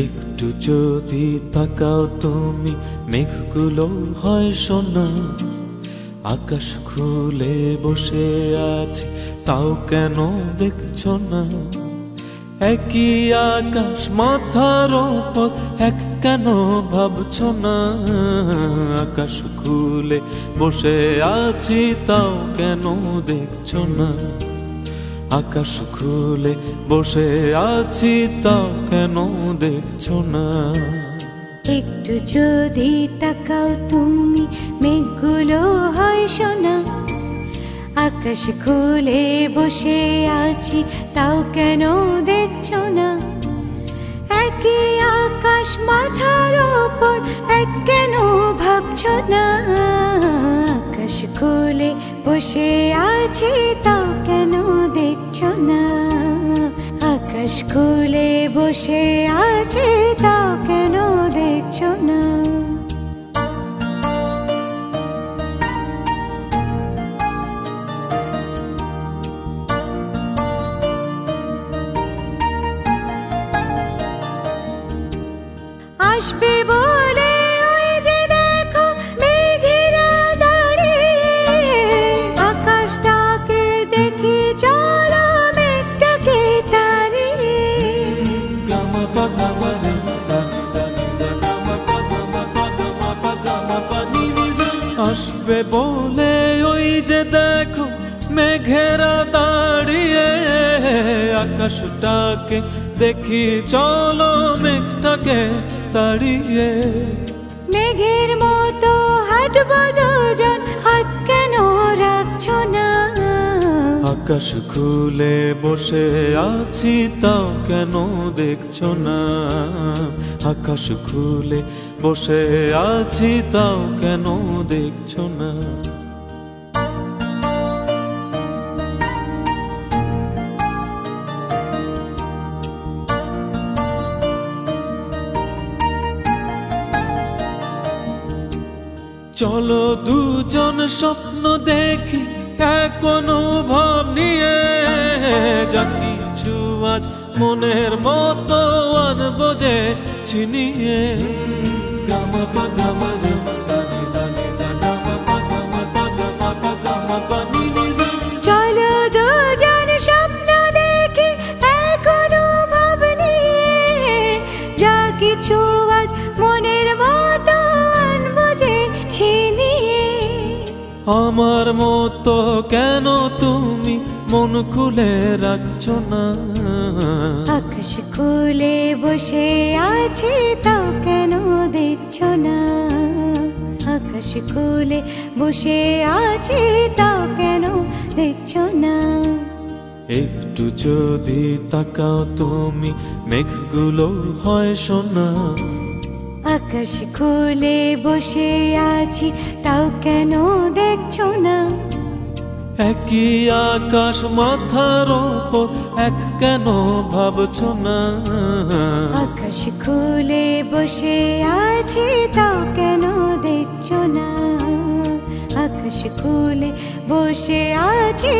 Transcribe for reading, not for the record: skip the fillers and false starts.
एकटू जोदि ताकाओ तुमी मेघगुलो हय सोना आकाश खुले बसे आछे ताओ केनो देखछो ना एकी आकाश माथार ओपर एक केनो भाबछो ना आकाश खुले बसे आछि ताओ केनो देखछो ना आकाश खुले बसे आछि ताओ केनो देखछो ना एकटू जोदि ताकाओ तुमी मेघगुलो हय सोना आकाश खुले बसे आछि ताओ केनो देखछो ना एकी आकाश माथार ओपर एक केनो भाबछो ना आकाश खुले बसे आछि ताओ केनो देखछो ना आकाश खुले बसे आछि ताओ केनो देखछो ना आसबे बोले ओई जे देखो मेघेरा दाड़िये आकाशटाके देखि चलो मेघटाके तारिये आसबे बोले ओई जे देखो मेघेरा दाड़िये आकाशटाके देखि चलो मेघटाके ताड़िये मेघेर मतो हाटबो दुजोन हाथ केनो राखछो ना आकाश खुले बसे आछि ताओ केनो देखछो ना आकाश खुले बसे आछि ताओ केनो देखछो ना चलो दुजन स्वप्न देखी एक अनुभव निये जा किछु आज मनेर मतो आनबो जे छिनिये चलो दुजन स्वप्न देखी एक अनुभव निये जा किछु आज मनेर मतो आमार मतो केनो तुमी मन खुले राखछो ना आकाश खुले बसे आछि ताओ केनो देखछो ना आकाश खुले बसे आछि ताओ केनो देखछो ना एकटू जोदि ताकाओ तुमी मेघगुलो हय सोना आकाश खुले बसे आछि ताओ केनो देखछो ना एकी आकाश माथार ओपर एक केनो भाबछो ना आकाश खुले बसे आछि ताओ केनो देखछो ना आकाश खुले बसे आछि।